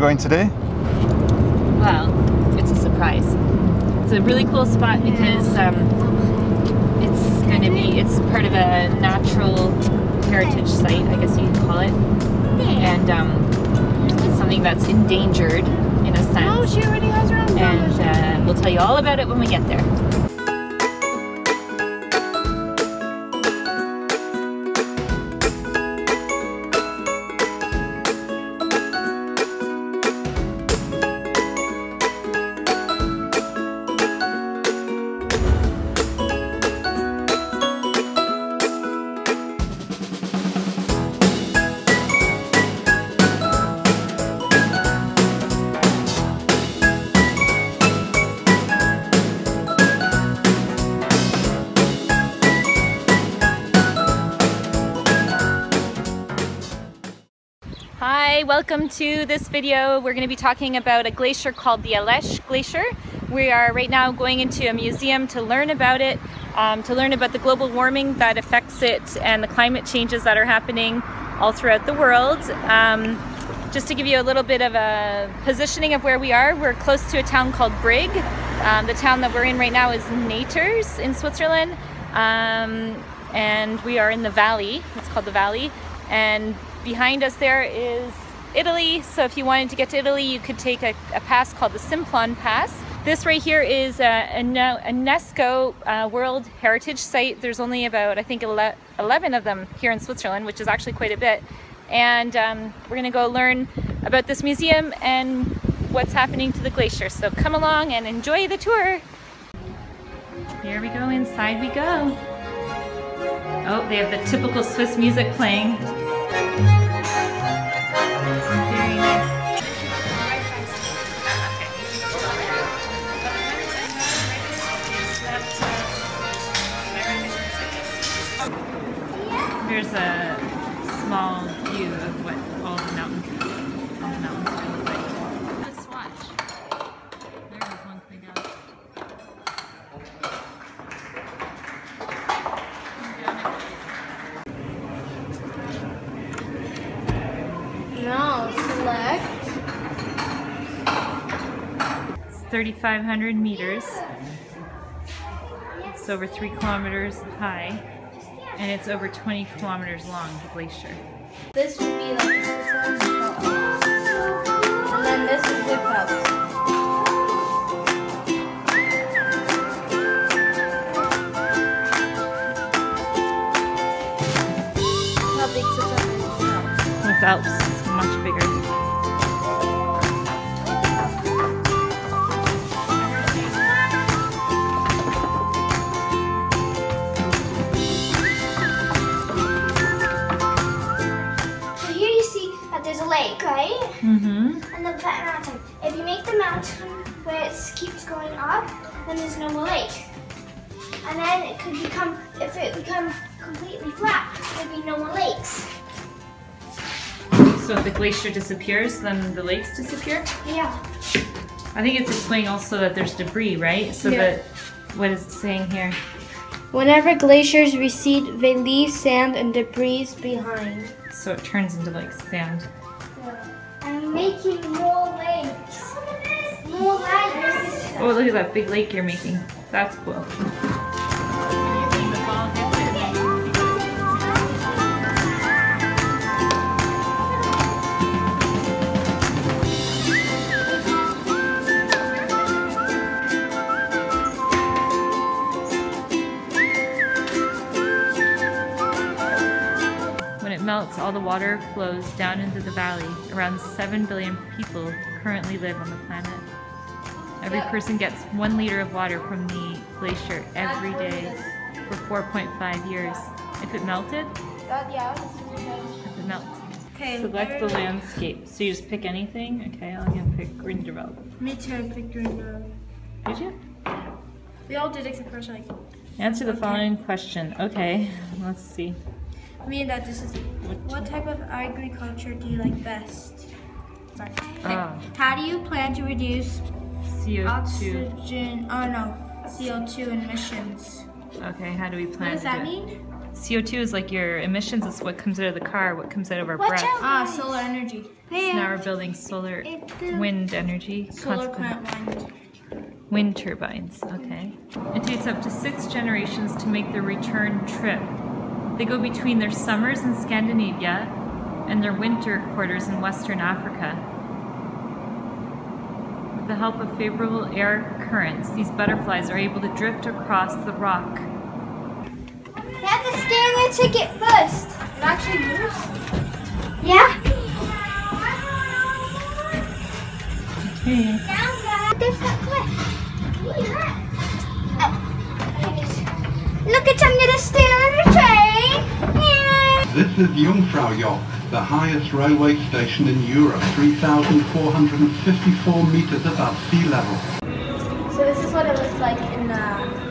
going today? Well, it's a surprise. It's a really cool spot because it's going to be, it's part of a natural heritage site, I guess you could call it. And it's something that's endangered in a sense. Oh, she already has her own knowledge. And we'll tell you all about it when we get there. Welcome to this video. We're going to be talking about a glacier called the Aletsch Glacier. We are right now going into a museum to learn about it, to learn about the global warming that affects it and the climate changes that are happening all throughout the world. Just to give you a little bit of a positioning of where we are, we're close to a town called Brig. The town that we're in right now is Naters in Switzerland, and we are in the valley. It's called the valley, and behind us there is Italy. So if you wanted to get to Italy, you could take a pass called the Simplon Pass. This right here is a UNESCO World Heritage Site. There's only about, I think, 11 of them here in Switzerland, which is actually quite a bit. And we're going to go learn about this museum and what's happening to the glacier. So come along and enjoy the tour. Here we go, inside we go. Oh, they have the typical Swiss music playing. There's a small view of what all the mountains kind of look like. Let's watch. There was one thing out. No, select. It's 3,500 meters. It's over 3 kilometers high. And it's over 20 kilometers long, the glacier. This would be like this one, and then this would dip out. How big is it? With Alps, it's much bigger. Right? Mm-hmm. And the mountain. If you make the mountain where it keeps going up, then there's no more lake. And then it could become, if it becomes completely flat, there'd be no more lakes. So if the glacier disappears, then the lakes disappear? Yeah. I think it's explaining also that there's debris, right? So yeah. That, what is it saying here? Whenever glaciers recede, they leave sand and debris behind. So it turns into like sand. I'm making more lakes. More lakes. Oh, look at that big lake you're making. That's cool. All the water flows down into the valley. Around 7 billion people currently live on the planet. Every person gets 1 liter of water from the glacier every day for 4.5 years. If it melted, Okay, select the landscape. So you just pick anything? Okay, I'm gonna pick Grindelwald. Me too, I picked Grindelwald. Did you? We all did except for Shai. Answer the following question. Okay, let's see. Me and Dad, this is what type of agriculture do you like best? Sorry. How do you plan to reduce CO2 CO2 emissions? Okay, how do we plan? What does that mean? CO2 is like your emissions. It's what comes out of the car, what comes out of our breath. Ah, solar energy. Now we're building solar wind energy. Solar plant wind turbines, okay. It takes up to 6 generations to make their return trip. They go between their summers in Scandinavia and their winter quarters in Western Africa. With the help of favorable air currents, these butterflies are able to drift across the rock. They have to scan their ticket first. It actually moves? Yeah. Okay. Down there. There's that cliff. Look at that. Oh, look at I'm going to steal the train. This is Jungfraujoch, the highest railway station in Europe, 3,454 meters above sea level. So this is what it looks like in the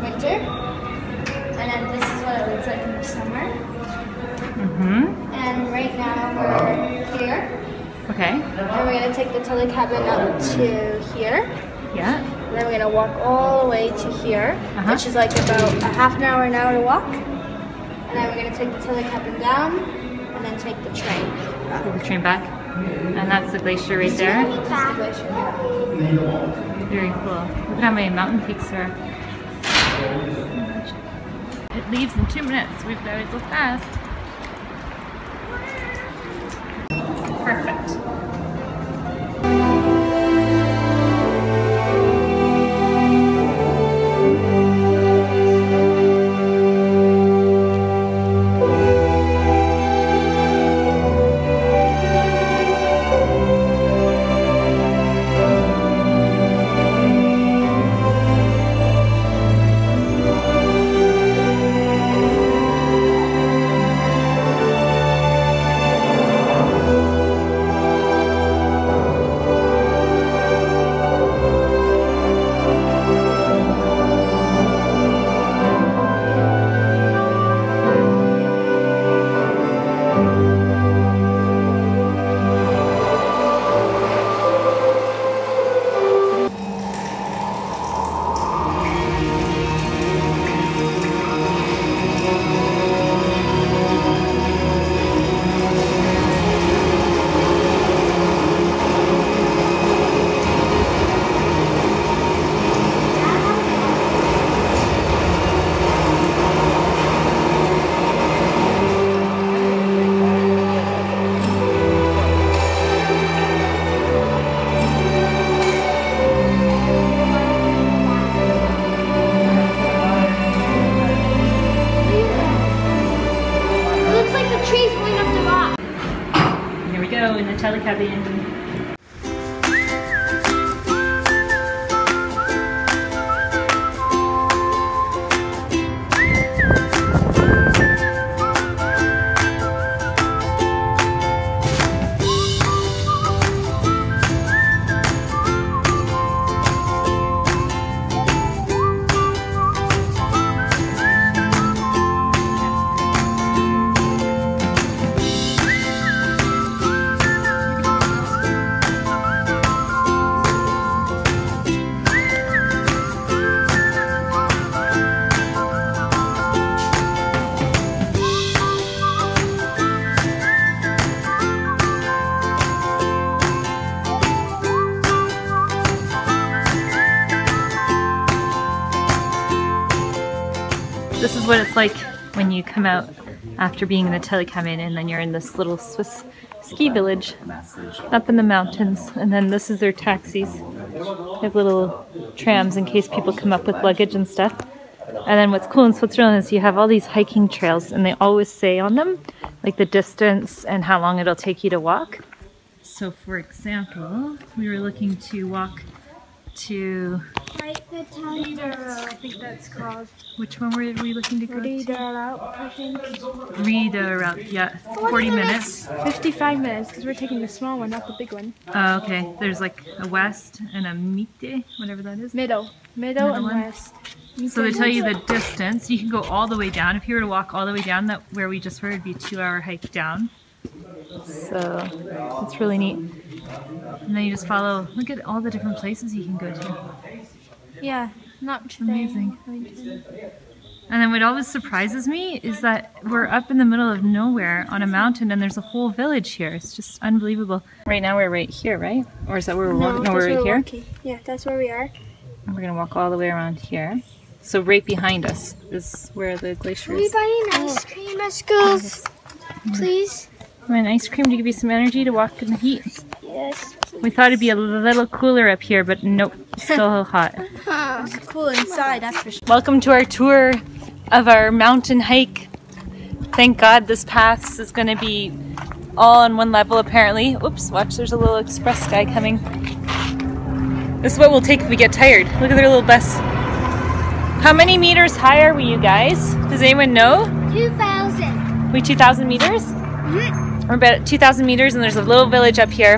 winter, and then this is what it looks like in the summer. Mm-hmm. And right now we're here. Okay. And we're going to take the telecabin up to here. Yeah. And then we're going to walk all the way to here, which is like about a half an hour to walk. And then we're going to take the telecabin down and then take the train back. Take the train back. And that's the glacier right there. That's the glacier. Very cool. Look at how many mountain peaks there are. It leaves in 2 minutes. We've got to go fast. Perfect. This is what it's like when you come out after being in the telecabin, and then you're in this little Swiss ski village up in the mountains. And then this is their taxis. They have little trams in case people come up with luggage and stuff. And then what's cool in Switzerland is you have all these hiking trails, and they always say on them like the distance and how long it'll take you to walk. So for example, we were looking to walk to Riederalp, I think that's called. Which one were we looking to go Riederalp, to? I think. Riederalp, yeah. 40 minutes. 55 minutes, because we're taking the small one, not the big one. Oh, okay. There's like a west and a mitte, whatever that is. Middle. Middle and west. So they tell you the distance. You can go all the way down. If you were to walk all the way down, that where we just were, it'd be a 2-hour hike down. So it's really neat. And then you just follow. Look at all the different places you can go to. Yeah, not today. Amazing. And then what always surprises me is that we're up in the middle of nowhere on a mountain and there's a whole village here. It's just unbelievable. Right now we're right here, right? Or is that where we're walking? No, we're right here. Walking. Yeah, that's where we are. And we're going to walk all the way around here. So right behind us is where the glacier is. Can we buy an ice cream at schools, please? You want an ice cream to give you some energy to walk in the heat? Yes, please. We thought it'd be a little cooler up here, but nope, still hot. It's cool inside, that's for sure. Welcome to our tour of our mountain hike. Thank God this pass is going to be all on one level apparently. Oops, watch, there's a little express guy coming. This is what we'll take if we get tired. Look at their little bus. How many meters high are we, you guys? Does anyone know? 2,000. We 2,000 meters? Mm-hmm. We're about 2,000 meters and there's a little village up here.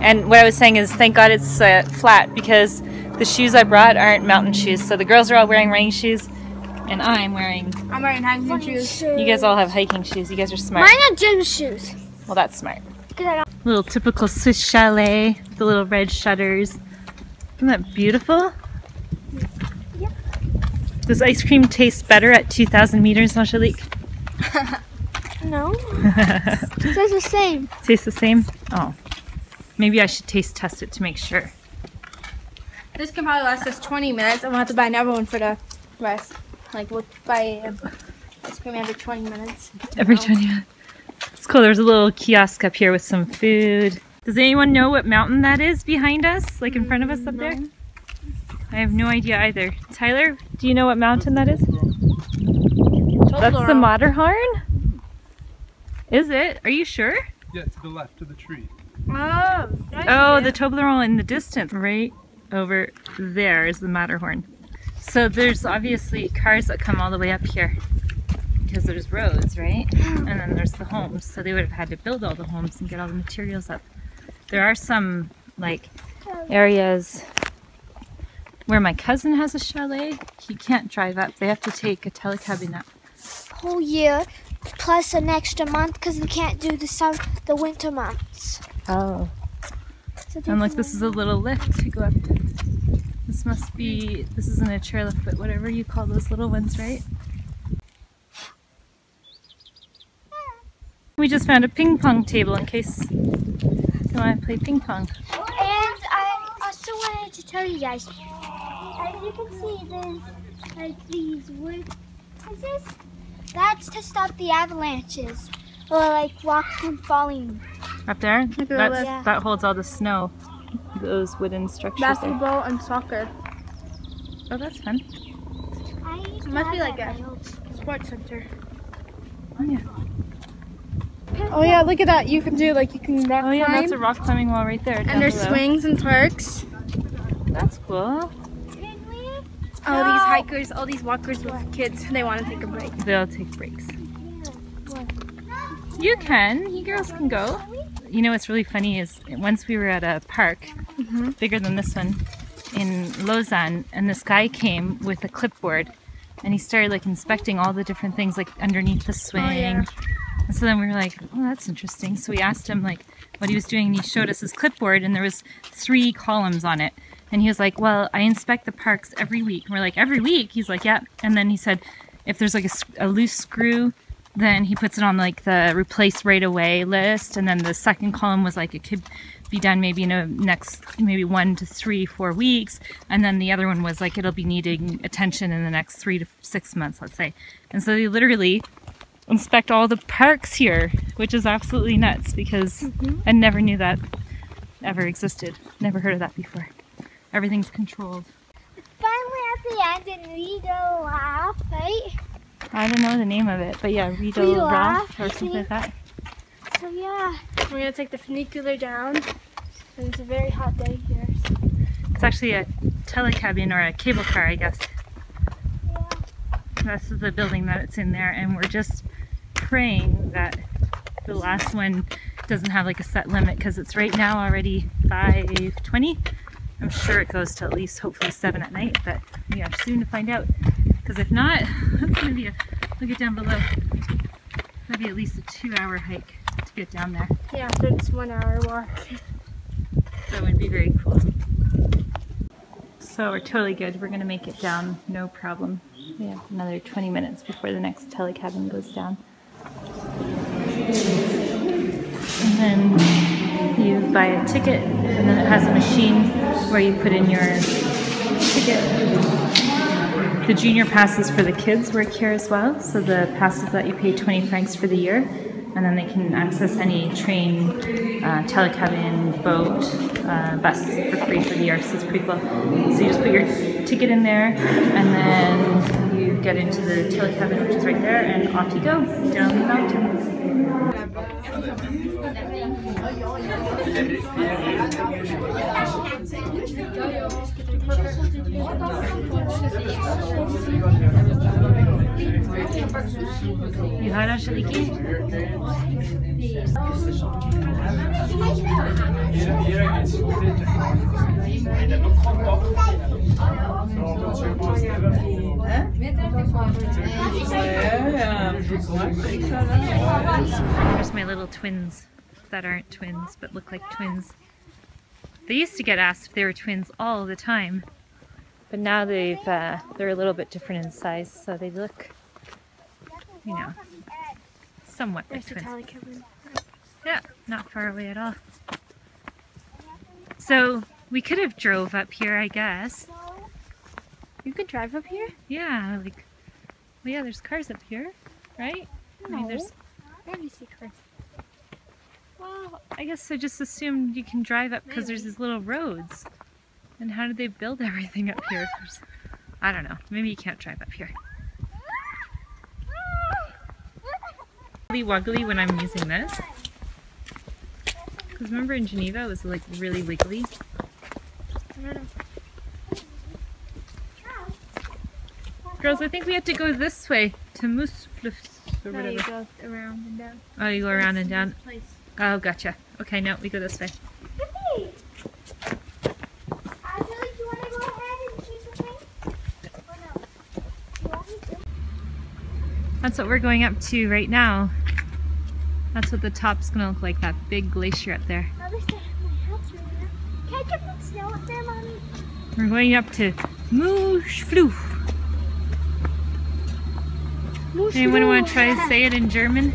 And what I was saying is thank God it's flat because the shoes I brought aren't mountain shoes. So the girls are all wearing running shoes and I'm wearing hiking shoes. You guys all have hiking shoes. You guys are smart. Mine are gym shoes. Well, that's smart. Little typical Swiss chalet, the little red shutters. Isn't that beautiful? Does ice cream taste better at 2,000 meters, Angelique? No. It tastes the same. Tastes the same? Oh. Maybe I should taste test it to make sure. This can probably last us 20 minutes. I'm going to have to buy another one for the rest. Like, we'll buy ice cream every 20 minutes. Every 20 minutes. It's cool. There's a little kiosk up here with some food. Does anyone know what mountain that is behind us? Like in front of us up there? I have no idea either. Tyler, do you know what mountain that is? That's the Matterhorn? Is it? Are you sure? Yeah, to the left of the tree. Oh, the Toblerone in the distance. Right over there is the Matterhorn. So there's obviously cars that come all the way up here because there's roads, right? And then there's the homes. So they would have had to build all the homes and get all the materials up. There are some like areas where my cousin has a chalet, he can't drive up. They have to take a telecabin up. Whole year, plus an extra month, because we can't do the winter months. Oh. So and look, this is a little lift to go up. This must be, this isn't a chairlift, but whatever you call those little ones, right? We just found a ping pong table in case you want to play ping pong. And I also wanted to tell you guys, as you can see, there's like these wood pieces. That's to stop the avalanches or like rocks from falling. Up there? That's, yeah. That holds all the snow. Those wooden structures. Basketball and soccer. Oh, that's fun. It must be like a sports center. Oh yeah. Oh yeah, look at that. You can do like, you can rock climb. Oh yeah, climb. That's a rock climbing wall right there. And there's swings and parks. That's cool. All these hikers, all these walkers with kids, they want to take a break. They'll take breaks. You can. You girls can go. You know what's really funny is once we were at a park, bigger than this one, in Lausanne, and this guy came with a clipboard and he started like inspecting all the different things like underneath the swing. Oh, yeah. And so then we were like, oh, that's interesting. So we asked him like what he was doing and he showed us his clipboard and there was 3 columns on it. And he was like, well, I inspect the parks every week. And we're like, every week? He's like, yeah. And then he said, if there's like a loose screw, then he puts it on like the replace right away list. And then the second column was like, it could be done maybe in a next, maybe 1 to 3, 4 weeks. And then the other one was like, it'll be needing attention in the next 3 to 6 months, let's say. And so they literally inspect all the parks here, which is absolutely nuts because I never knew that ever existed. Never heard of that before. Everything's controlled. Finally at the end in Riederalp, right? I don't know the name of it, but yeah, Riederalp or something like that. So yeah, we're gonna take the funicular down, and it's a very hot day here. So. It's actually a telecabin or a cable car, I guess. Yeah. This is the building that it's in there, and we're just praying that the last one doesn't have like a set limit, because it's right now already 5:20. I'm sure it goes to at least hopefully 7 at night, but we are soon to find out. Because if not, it's gonna be a look at down below. That'd be at least a 2-hour hike to get down there. Yeah, so it's 1-hour walk. That would be very cool. So we're totally good. We're going to make it down, no problem. We have another 20 minutes before the next telecabin goes down. And then you buy a ticket, and then it has a machine where you put in your ticket. The junior passes for the kids work here as well, so the passes that you pay 20 francs for the year, and then they can access any train, telecabin, boat, bus for free for the year, so it's pretty cool. So you just put your ticket in there, and then you get into the telecabin, which is right there, and off you go, down the mountain. There's my little twins that aren't twins but look like twins. They used to get asked if they were twins all the time, but now they've they're a little bit different in size, so they look, you know, somewhat like twins. Yeah, not far away at all. So we could have drove up here, I guess. You could drive up here? Yeah, like, well, yeah, there's cars up here, right? No. I mean, there's... Where do you see cars? Well, I guess I just assumed you can drive up because there's these little roads. And how did they build everything up here? I don't know. Maybe you can't drive up here. Really woggly when I'm using this. Because remember in Geneva it was like really wiggly? I don't know. Girls, I think we have to go this way to Moosfluh or whatever. No, you go around and down. Oh, you go around and down. Oh, gotcha. Okay, no, we go this way. Hey. Julie, do you want to go ahead and keep the thing? Or no? Do you want me to? That's what we're going up to right now. That's what the top's going to look like, that big glacier up there. Oh, there's my house right now. Can I get some snow up there, Mommy? We're going up to Moosfluh. Anyone want to try to say it in German?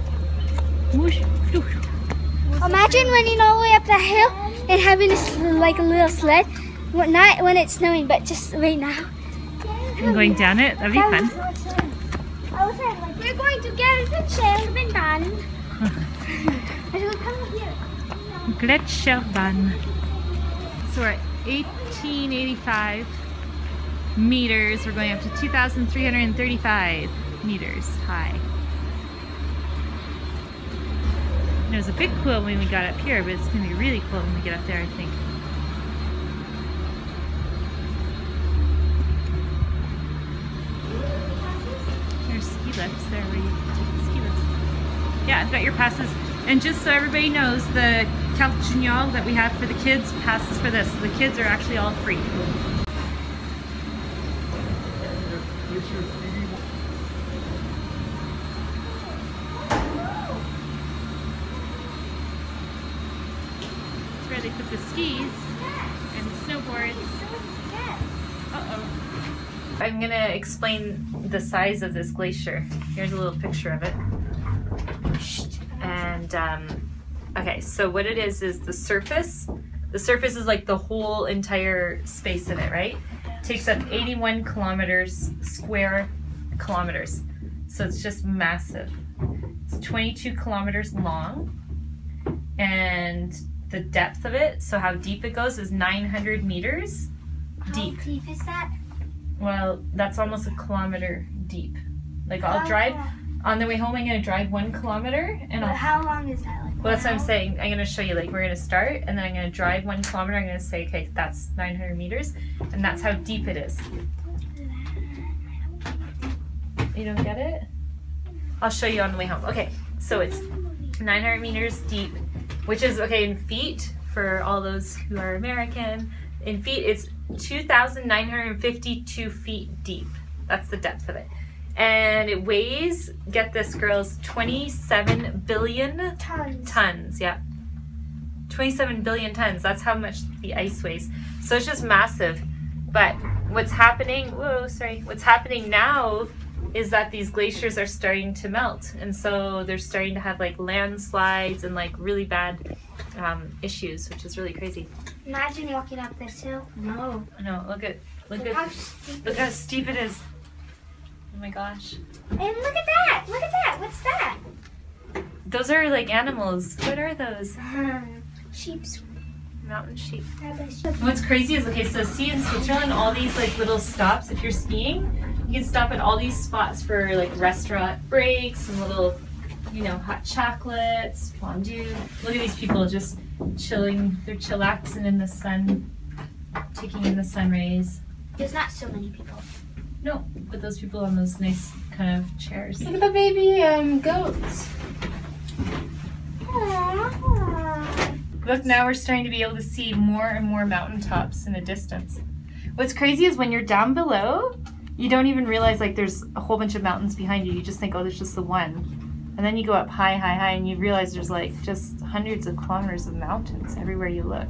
Imagine running all the way up that hill and having like a little sled. Well, not when it's snowing, but just right now. And going down it? That'd be fun. We're going to get the Gletscherbahn. Gletscherbahn. So we're at 1885 meters. We're going up to 2,335. Meters high. And it was a bit cool when we got up here, but it's going to be really cool when we get up there, I think. There's ski lifts there where you take the ski lifts. Yeah, I've got your passes. And just so everybody knows, the Calc Junior that we have for the kids passes for this. So the kids are actually all free. They put the skis and snowboards. Uh-oh. I'm going to explain the size of this glacier. Here's a little picture of it. And, okay, so what it is the surface. The surface is like the whole entire space of it, right? It takes up 81 kilometers, square kilometers. So it's just massive. It's 22 kilometers long. And the depth of it, so how deep it goes, is 900 meters deep. How deep is that? Well, that's almost a kilometer deep. Like, I'll drive, on the way home I'm going to drive 1 kilometer. And but how long is that? Like, well, that's what I'm saying. I'm going to show you, like, we're going to start, and then I'm going to drive 1 kilometer, I'm going to say, okay, that's 900 meters, and that's how deep it is. You don't get it? I'll show you on the way home. Okay, so it's 900 meters deep. Which is, okay, in feet, for all those who are American, in feet it's 2,952 feet deep. That's the depth of it. And it weighs, get this girls, 27 billion tons. Yeah, 27 billion tons. That's how much the ice weighs. So it's just massive. But what's happening, what's happening now is that these glaciers are starting to melt. And so they're starting to have like landslides and like really bad issues, which is really crazy. Imagine walking up this hill. No. No, look how steep it is. Oh my gosh. And look at that! Look at that! What's that? Those are like animals. What are those? Sheeps. Mountain sheep. What's crazy is, okay, so see in Switzerland all these like little stops. If you're skiing, you can stop at all these spots for like restaurant breaks and little, you know, hot chocolates, fondue. Look at these people just chilling. They're chillaxing in the sun, taking in the sun rays. There's not so many people. No, but those people on those nice kind of chairs. Look at the baby goats. Look, now we're starting to be able to see more and more mountaintops in the distance. What's crazy is when you're down below, you don't even realize like there's a whole bunch of mountains behind you. You just think, oh, there's just the one. And then you go up high, high, high, and you realize there's like just hundreds of kilometers of mountains everywhere you look.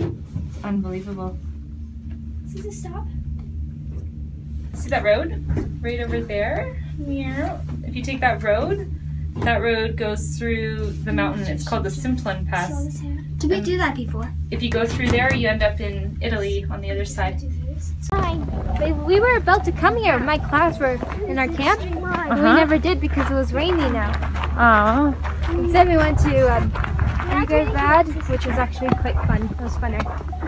It's unbelievable. Is this a stop? See that road? Right over there? Yeah. If you take that road goes through the mountain. It's called the Simplon Pass. Did we do that before? If you go through there, you end up in Italy on the other side. Hi. We were about to come here. My clouds were in our camp. And we never did because it was rainy now. Oh. Instead we went to Grindelwald, which was actually quite fun. It was funner.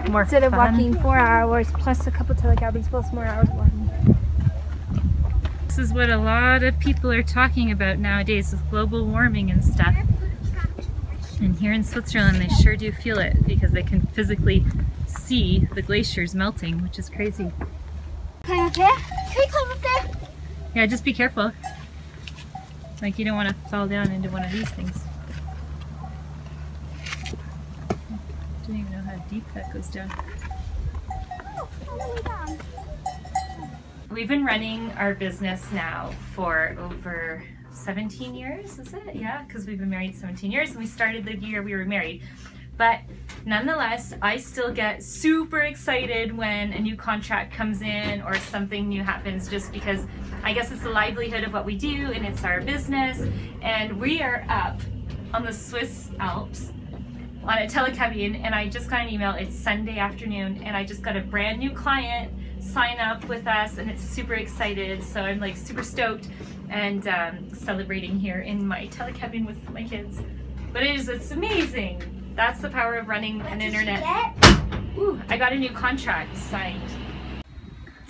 More Instead fun. Of walking 4 hours, plus a couple telegabbies, plus more hours walking. This is what a lot of people are talking about nowadays with global warming and stuff. And here in Switzerland they sure do feel it because they can physically see the glaciers melting, which is crazy. Climb up there? Can we climb up there? Yeah, just be careful. Like you don't want to fall down into one of these things. I don't even know how deep that goes down. We've been running our business now for over 17 years, is it? Yeah, because we've been married 17 years and we started the year we were married. But nonetheless, I still get super excited when a new contract comes in or something new happens just because I guess it's the livelihood of what we do and it's our business. And we are up on the Swiss Alps on a telecabin and I just got an email, it's Sunday afternoon and I just got a brand new client sign up with us and it's super excited, so I'm like super stoked and celebrating here in my telecabin with my kids. But it's amazing. That's the power of running an internet. Ooh, I got a new contract signed.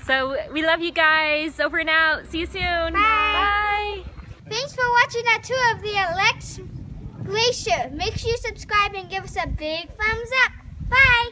So we love you guys. Over and out. See you soon. Bye. Bye. Thanks for watching that tour of the Aletsch Glacier. Make sure you subscribe and give us a big thumbs up. Bye.